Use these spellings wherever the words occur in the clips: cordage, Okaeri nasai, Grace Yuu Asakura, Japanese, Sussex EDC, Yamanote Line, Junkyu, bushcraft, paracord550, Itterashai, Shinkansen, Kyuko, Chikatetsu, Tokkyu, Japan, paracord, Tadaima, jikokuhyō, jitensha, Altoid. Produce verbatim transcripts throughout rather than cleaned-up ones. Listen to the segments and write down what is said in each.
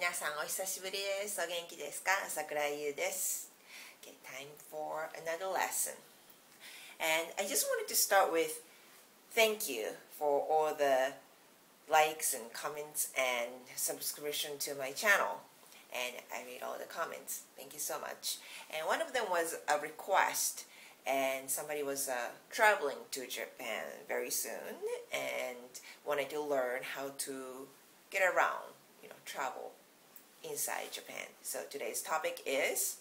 皆さんお久しぶりです。お元気ですか？朝倉優です。Okay, time for another lesson. And I just wanted to start with thank you for all the likes and comments and subscription to my channel. And I read all the comments. Thank you so much. And one of them was a request, and somebody was uh, traveling to Japan very soon and wanted to learn how to get around, you know, travel inside Japan. So today's topic is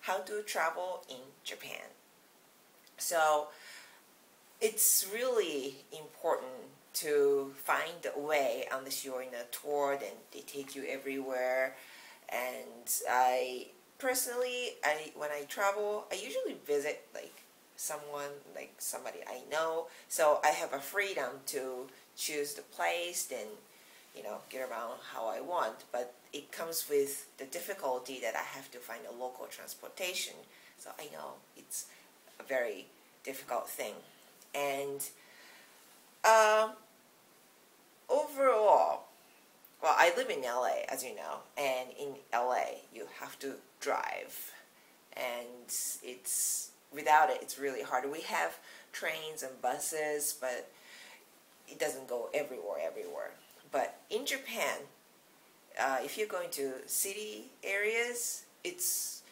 how to travel in Japan. So it's really important to find a way unless you're in a tour, then they take you everywhere. And I personally, I when I travel, I usually visit like someone, like somebody I know. So I have a freedom to choose the place, then you know, get around how I want. But it comes with the difficulty that I have to find a local transportation. So I know it's a very difficult thing. And Uh, overall, well, I live in L A, as you know, and in L A you have to drive, and it's without it it's really hard. We have trains and buses, but it doesn't go everywhere everywhere. But in Japan, uh, if you're going to city areas, it's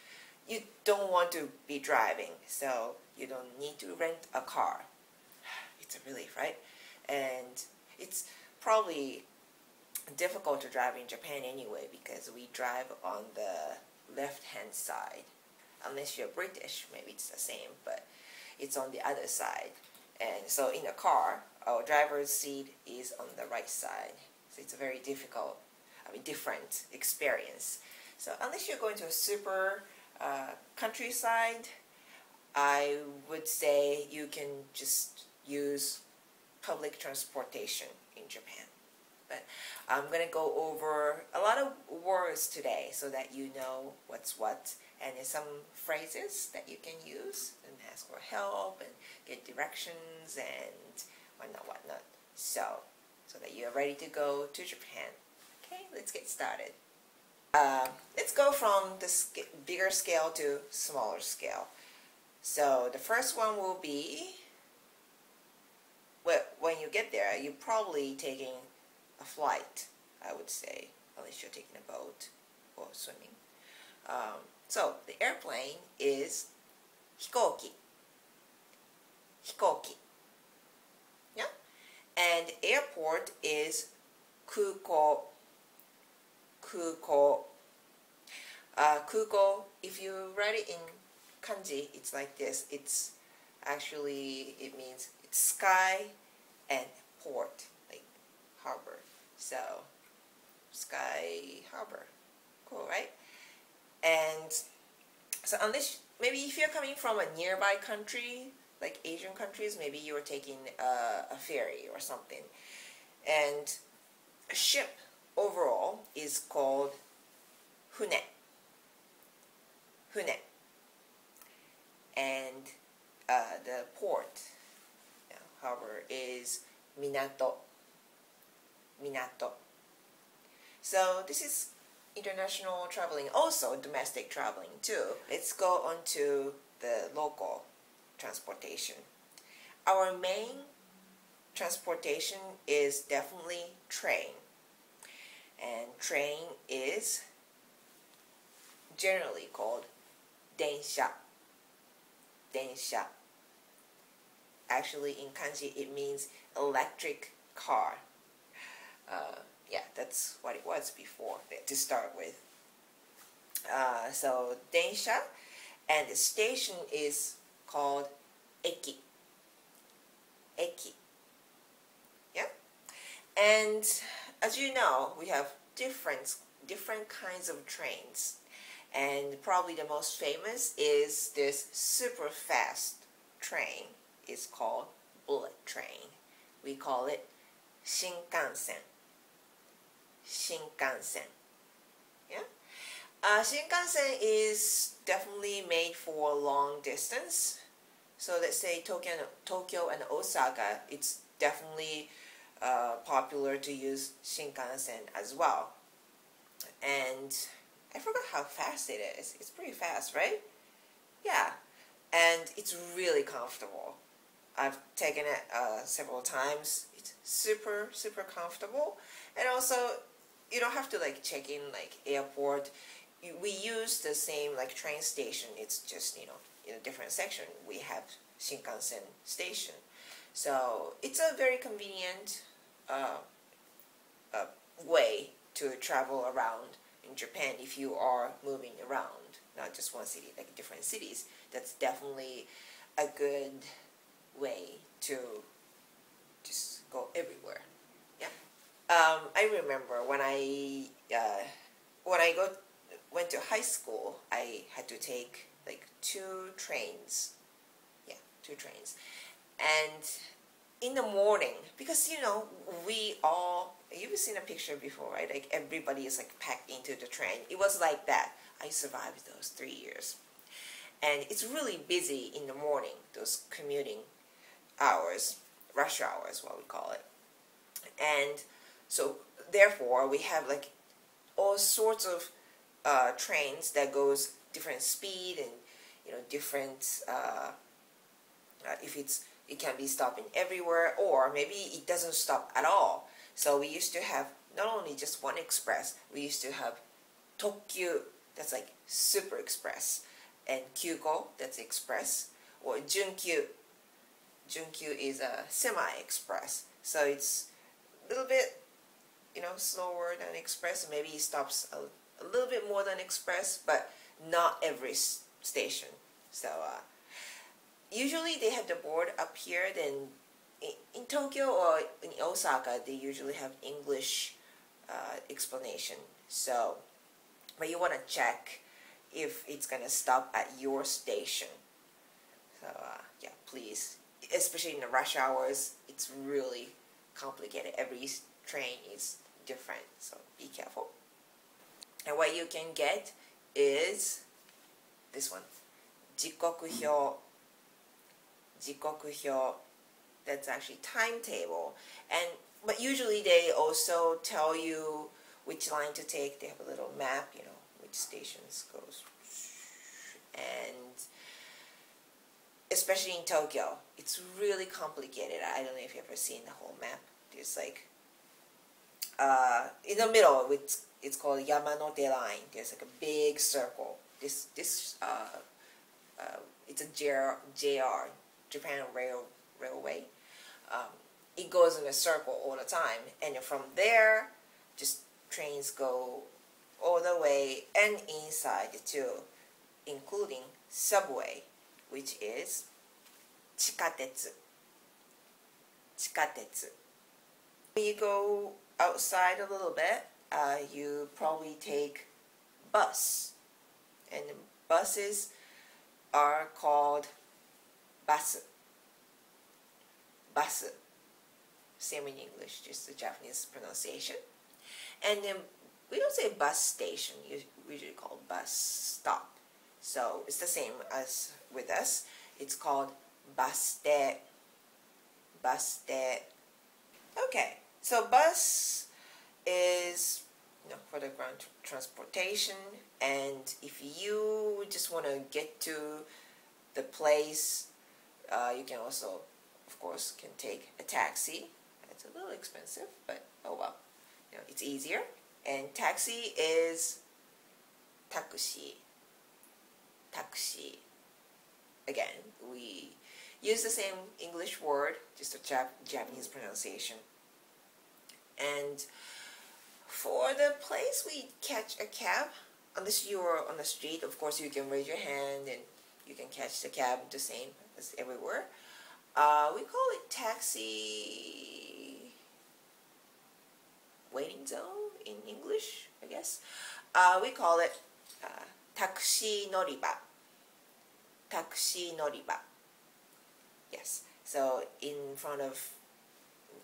you don't want to be driving, so you don't need to rent a car. It's a relief, right? And it's probably difficult to drive in Japan anyway, because we drive on the left-hand side. Unless you're British, maybe it's the same, but it's on the other side. And so in a car, our driver's seat is on the right side. So it's a very difficult, I mean, different experience. So unless you're going to a super uh, countryside, I would say you can just use public transportation in Japan. But I'm going to go over a lot of words today so that you know what's what, and there's some phrases that you can use and ask for help and get directions and whatnot, whatnot. So, so that you are ready to go to Japan. Okay, let's get started. Uh, let's go from the sc bigger scale to smaller scale. So the first one will be, well, when you get there, you're probably taking a flight, I would say, unless you're taking a boat or swimming. Um, so the airplane is hikoki. Hikoki. Yeah? And airport is kuko. Kuko. Uh, kuko, if you write it in kanji, it's like this. It's actually, it means sky and port, like harbor. So sky harbor, cool, right? And so unless maybe if you're coming from a nearby country, like Asian countries, maybe you are taking a, a ferry or something. And a ship overall is called hune. Hune. And uh, the port, harbor, is minato. Minato. So this is international traveling, also domestic traveling too. Let's go on to the local transportation. Our main transportation is definitely train. And train is generally called densha. Densha. Actually, in kanji, it means electric car. Uh, yeah, that's what it was before, to start with. Uh, so, densha, and the station is called eki. Eki. Yeah? And, as you know, we have different, different kinds of trains. And probably the most famous is this super fast train. It's called bullet train. We call it Shinkansen. Shinkansen. Yeah? Uh, Shinkansen is definitely made for long distance. So let's say Tokyo, Tokyo and Osaka, it's definitely uh, popular to use Shinkansen as well. and I forgot how fast it is. It's pretty fast, right? Yeah, and it's really comfortable. I've taken it uh, several times. It's super, super comfortable. And also, you don't have to like check in like airport. We use the same like train station. It's just, you know, in a different section. We have Shinkansen station. So it's a very convenient uh, uh, way to travel around in Japan if you are moving around, not just one city, like different cities. That's definitely a good way to just go everywhere. Yeah. Um, I remember when I uh, when I go went to high school, I had to take like two trains. Yeah, two trains. And in the morning, because you know, we all, you've seen a picture before, right? Like everybody is like packed into the train. It was like that. I survived those three years. And it's really busy in the morning, those commuting hours, rush hours, what we call it. And so therefore we have like all sorts of uh, trains that goes different speed and, you know, different, uh, uh, if it's, it can be stopping everywhere, or maybe it doesn't stop at all. So we used to have not only just one express, we used to have Tokkyu, that's like super express, and Kyuko, that's express, or Junkyu. Junkyu is a semi-express, so it's a little bit, you know, slower than express. Maybe it stops a, a little bit more than express, but not every s station. So uh, usually they have the board up here. Then in, in Tokyo or in Osaka, they usually have English uh, explanation. So, but you want to check if it's gonna stop at your station. So uh, yeah, please, especially in the rush hours, it's really complicated. Every train is different, so be careful. And what you can get is this one, jikokuhyō. Jikokuhyō, that's actually timetable. And but usually they also tell you which line to take. They have a little map, you know, stations goes. And especially in Tokyo, it's really complicated. I don't know if you've ever seen the whole map. There's like uh, in the middle, it's, it's called Yamanote Line. There's like a big circle. This this uh, uh, it's a J R, J R Japan Rail Railway. Um, it goes in a circle all the time, and from there, just trains go all the way and inside too, including subway, which is Chikatetsu. Chikatetsu. When you go outside a little bit, uh, you probably take bus, and buses are called basu. Basu. Same in English, just the Japanese pronunciation. And then we don't say bus station, you usually call bus stop. So it's the same as with us. It's called baste. Baste. Okay, so bus is, you know, for the ground transportation. And if you just want to get to the place, uh, you can also, of course, can take a taxi. It's a little expensive, but oh well, you know, it's easier. And taxi is takushi. Takushi. Again, we use the same English word, just a Jap Japanese pronunciation. And for the place, we catch a cab. Unless you are on the street, of course, you can raise your hand and you can catch the cab, the same as everywhere. Uh, we call it taxi waiting zone. In English, I guess, uh, we call it uh, takushi noriba. Takushi noriba. Yes. So in front of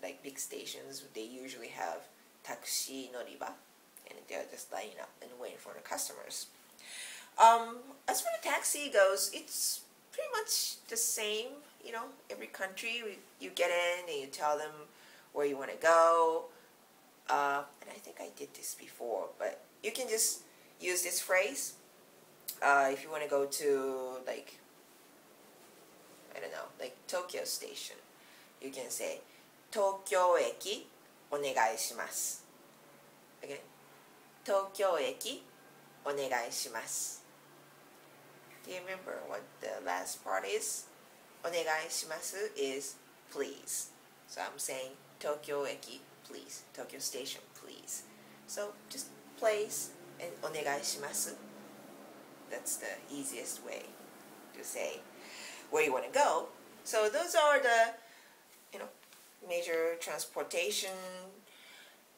like big stations, they usually have takushi noriba, and they're just lining up and waiting for the customers. Um, as for the taxi goes, it's pretty much the same. You know, every country, we, you get in and you tell them where you want to go. Uh, and I think I did this before, but you can just use this phrase uh, if you want to go to, like, I don't know, like Tokyo Station. You can say Tokyo Eki Onegai Shimasu. Okay? Tokyo Eki Onegai Shimasu. Do you remember what the last part is? Onegai Shimasu is please. So I'm saying Tokyo Eki, please. Tokyo Station, please. So just place and onegai shimasu. That's the easiest way to say where you want to go. So those are the, you know, major transportation.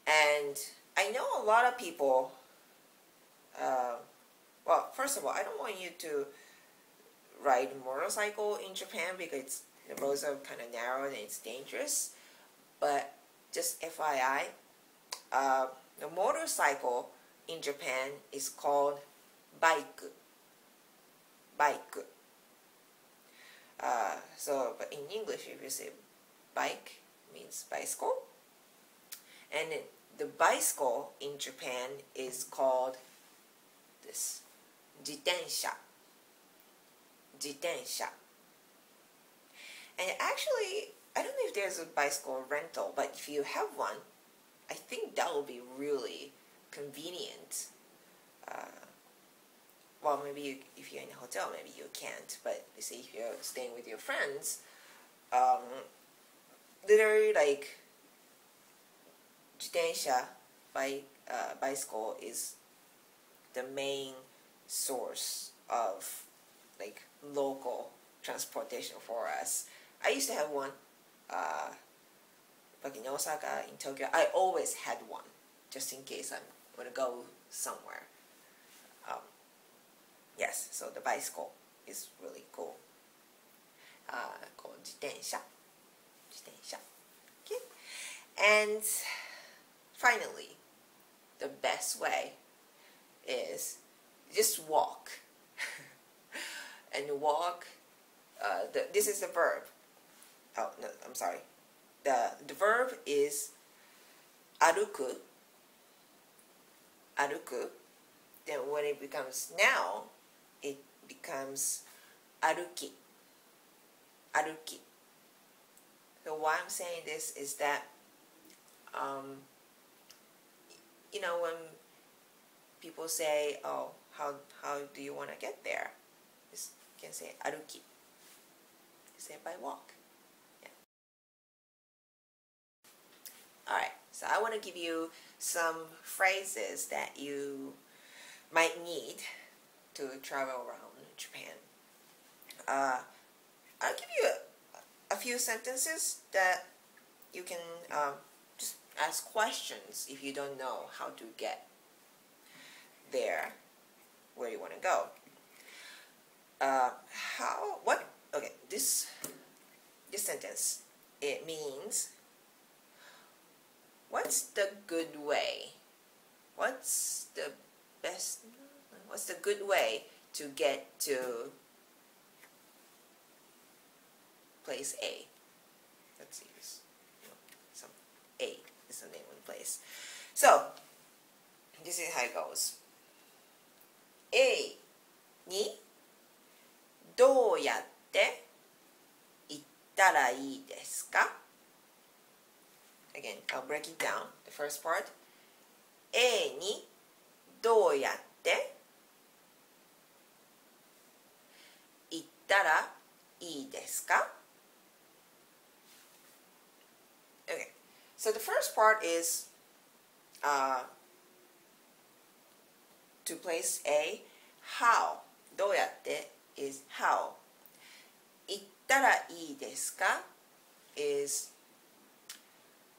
And I know a lot of people, uh, well, first of all, I don't want you to ride motorcycle in Japan because the roads are kind of narrow and it's dangerous. But just F Y I, uh, the motorcycle in Japan is called bike. Bike. Uh, so, but in English, if you say bike, means bicycle. And the bicycle in Japan is called this, jitensha. Jitensha. And actually, I don't know if there's a bicycle rental, but if you have one, I think that will be really convenient. Uh, well, maybe you, if you're in a hotel, maybe you can't, but you see, if you're staying with your friends, um, literally, like, jitensha, by, uh, bicycle is the main source of, like, local transportation for us. I used to have one. Uh, But in Osaka, in Tokyo, I always had one, just in case I'm going to go somewhere. Um, yes, so the bicycle is really cool. Uh, called jitensha. Jitensha. Okay. And finally, the best way is just walk. And walk, uh, the, this is the verb. Oh, no, I'm sorry. The, the verb is aruku, aruku, then when it becomes noun, it becomes aruki, aruki. So why I'm saying this is that, um, you know, when people say, oh, how, how do you want to get there? You can say aruki, you say by walk. Alright, so I want to give you some phrases that you might need to travel around Japan. Uh, I'll give you a, a few sentences that you can um, just ask questions if you don't know how to get there, where you want to go. Uh, how, what, okay, this, this sentence, it means... What's the good way? What's the best? What's the good way to get to place A? Let's see, some A is the name of the place. So this is how it goes. A ni dou yatte ittara ii desu ka? Again, I'll break it down, the first part. A ni dou yatte ittara ii desu ka? Okay, so the first part is uh, to place A, how. Dou yatte is how. Ittara ii desu ka? Is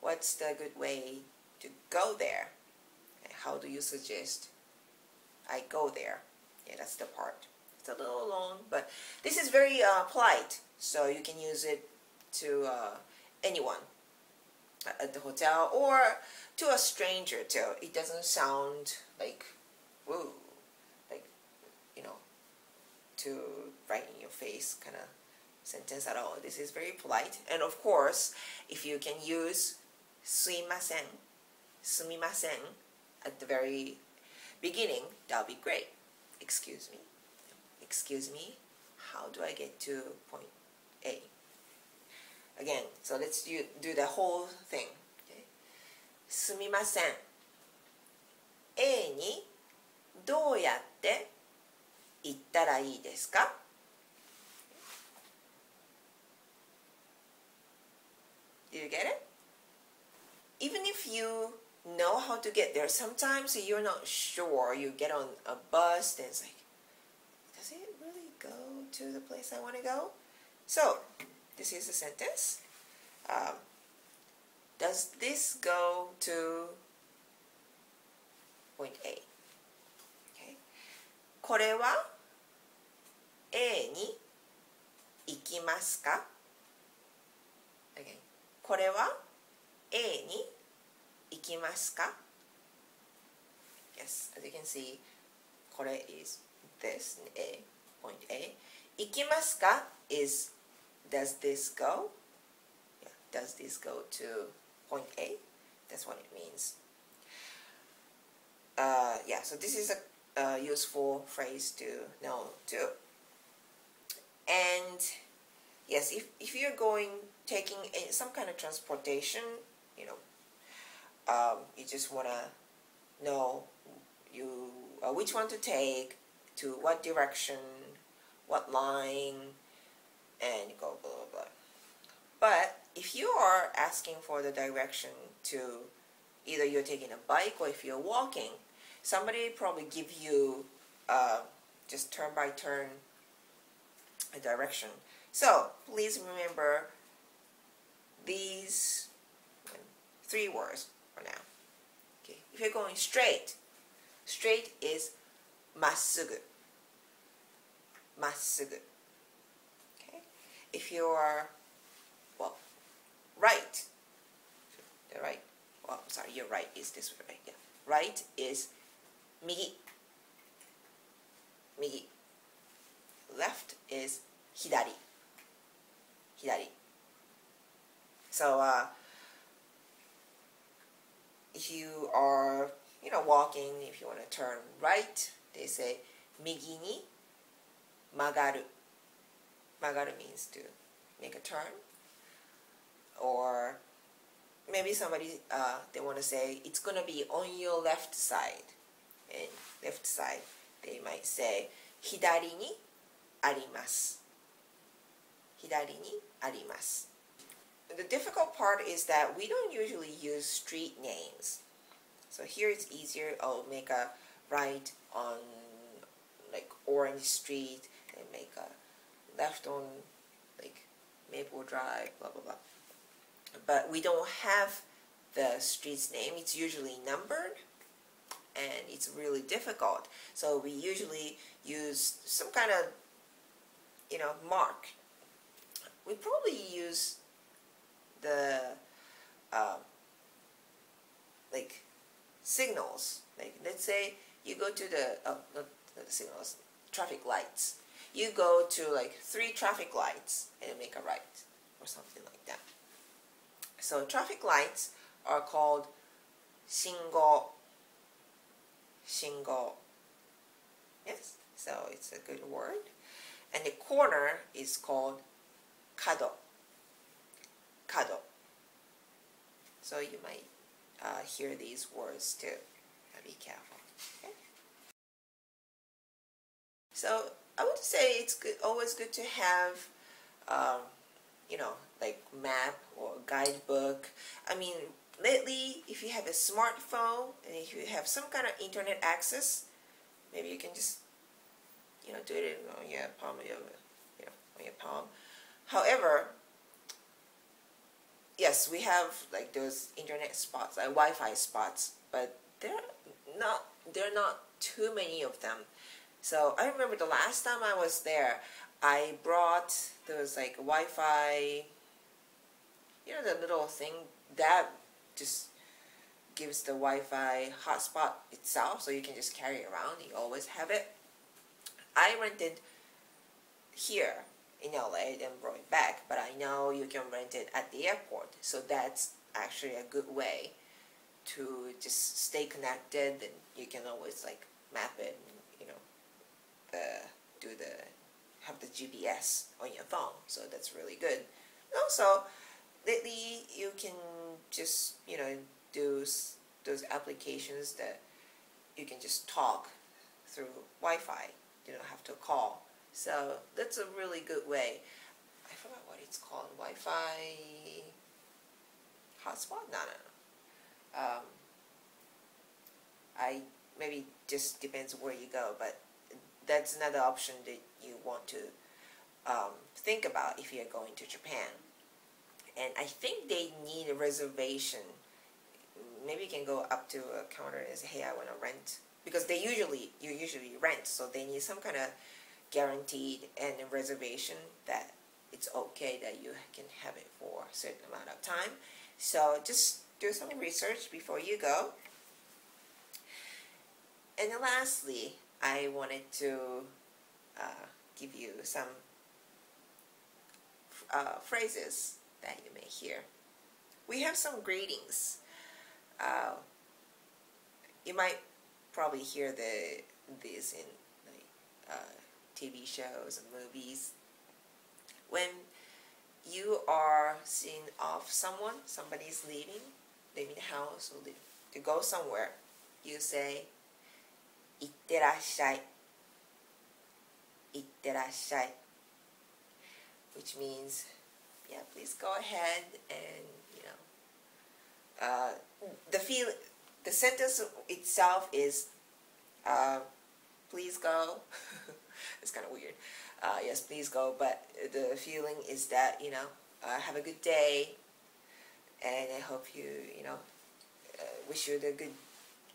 what's the good way to go there? How do you suggest I go there? Yeah, that's the part. It's a little long, but this is very uh, polite, so you can use it to uh, anyone at the hotel or to a stranger too. It doesn't sound like, woo, like, you know, to right in your face kind of sentence at all. This is very polite. And of course, if you can use sumimasen, sumimasen at the very beginning, that'll be great. Excuse me. Excuse me. How do I get to point A? Again, so let's do, do the whole thing. Okay. Sumimasen. A にどうやって行ったらいいですか? Do you get it? Even if you know how to get there, sometimes you're not sure. You get on a bus and it's like, does it really go to the place I want to go? So, this is the sentence. Um, does this go to point A? Okay. これは A に行きますか? Okay. これは A に行きますか? Yes, as you can see, これ is this, A, point A. 行きますか is does this go? Yeah, does this go to point A? That's what it means. Uh, yeah, so this is a, a useful phrase to know too. And yes, if, if you're going, taking a, some kind of transportation, you know, um, you just want to know you uh, which one to take, to what direction, what line, and you go blah, blah, blah. But if you are asking for the direction to either you're taking a bike or if you're walking, somebody probably give you uh, just turn by turn a direction. So please remember these three words for now. Okay. If you're going straight, straight is massugu. Massugu. Okay. If you are well right, the right. Well, I'm sorry. Your right is this way. Right? Yeah. Right is migi. Migi. Left is hidari. Hidari. So, uh, if you are, you know, walking, if you want to turn right, they say migi ni magaru. Magaru means to make a turn. Or maybe somebody, uh, they want to say it's going to be on your left side. And left side, they might say hidari ni arimasu. Hidari ni arimasu. The difficult part is that we don't usually use street names. So here it's easier. I'll make a right on like Orange Street and make a left on like Maple Drive, blah, blah, blah. But we don't have the street's name. It's usually numbered and it's really difficult. So we usually use some kind of, you know, mark. We probably use the uh, like signals. Like let's say you go to the oh not the signals, traffic lights. You go to like three traffic lights and make a right or something like that. So traffic lights are called shingo. Shingo. Yes. So it's a good word. And the corner is called kado. Kado. So you might uh, hear these words too. Be careful. Okay? So I would say it's good, always good to have, um, you know, like map or guidebook. I mean, lately, if you have a smartphone and if you have some kind of internet access, maybe you can just, you know, do it on your palm, your, you know, on your palm. However, yes, we have like those internet spots, like Wi-Fi spots, but there are not there are not too many of them. So I remember the last time I was there, I brought those like Wi-Fi, you know, the little thing that just gives the Wi-Fi hotspot itself, so you can just carry it around. You always have it. I rented here in L A and brought it back, but I know you can rent it at the airport, so that's actually a good way to just stay connected. And you can always like map it, you know, the, do the, have the G P S on your phone, so that's really good. And also, lately you can just, you know, do those applications that you can just talk through Wi-Fi, you don't have to call. So that's a really good way. I forgot what it's called, Wi-Fi hotspot? No, no, no. Um, I, maybe just depends where you go, but that's another option that you want to um, think about if you're going to Japan. And I think they need a reservation. Maybe you can go up to a counter and say, hey, I want to rent. Because they usually, you usually rent, so they need some kind of guaranteed and a reservation that it's okay that you can have it for a certain amount of time. So just do some research before you go. And then lastly, I wanted to uh, give you some uh, phrases that you may hear. We have some greetings. Uh, you might probably hear the these in like, uh, T V shows and movies. When you are seeing off someone, somebody's leaving, leaving the house or leave, to go somewhere, you say, "Itte rashai." Itte rashai, which means, yeah, please go ahead and, you know, uh, the feel, the sentence itself is, uh, please go. It's kind of weird. Uh, yes, please go. But the feeling is that, you know, uh, have a good day, and I hope you, you know, uh, wish you a good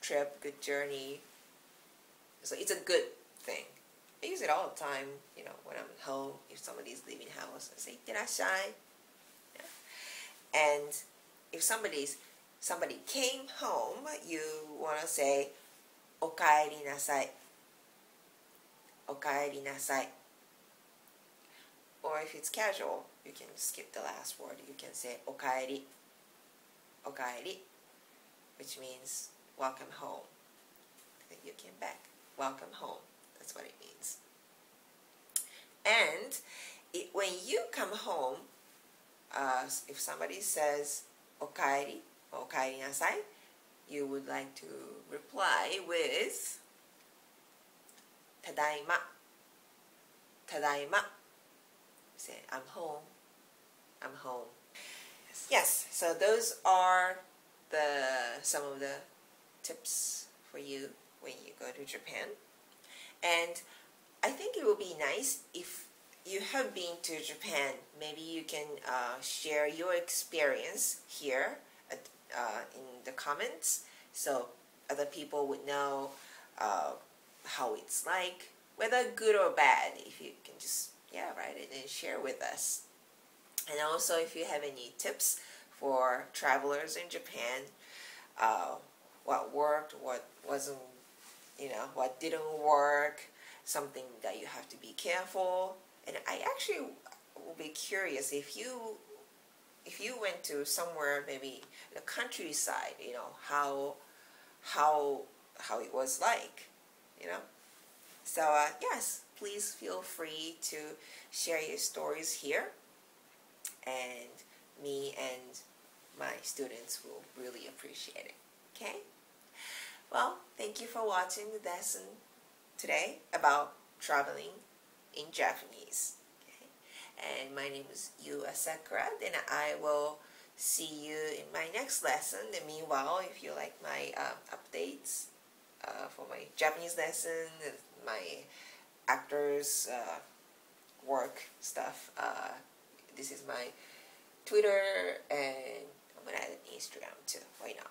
trip, good journey. So it's a good thing. I use it all the time, you know, when I'm home, if somebody's leaving the house, I say, "Itterashai." Yeah. And if somebody's, somebody came home, you want to say, "Okaeri nasai." Okaeri nasai. Or if it's casual, you can skip the last word. You can say, "Okaeri." Okaeri, which means welcome home. That you came back. Welcome home. That's what it means. And it, when you come home, uh, if somebody says "Okaeri," or "Okaeri nasai," you would like to reply with "Tadaima." Tadaima. Say, "I'm home. I'm home." Yes. Yes. So those are the some of the tips for you when you go to Japan. And I think it would be nice if you have been to Japan. Maybe you can uh, share your experience here at, uh, in the comments, so other people would know uh, how it's like, whether good or bad. If you can just, yeah, write it and share with us. And also, if you have any tips for travelers in Japan, uh, what worked, what wasn't, you know, what didn't work, something that you have to be careful. And I actually will be curious if you, if you went to somewhere, maybe the countryside, you know, how, how, how it was like, you know. So uh, yes, please feel free to share your stories here, and me and my students will really appreciate it. Okay. Well, thank you for watching the lesson today about traveling in Japanese. Okay? And my name is Yuu Asakura, and I will see you in my next lesson. And meanwhile, if you like my uh, updates uh, for my Japanese lesson, my actors' uh, work stuff, uh, this is my Twitter, and I'm going to add an Instagram too. Why not?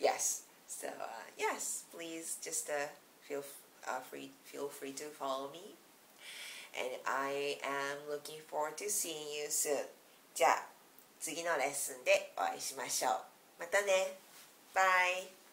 Yes. So uh, yes, please just uh, feel uh, free feel free to follow me, and I am looking forward to seeing you soon. じゃあ次のレッスンでお会いしましょう。またね。Bye.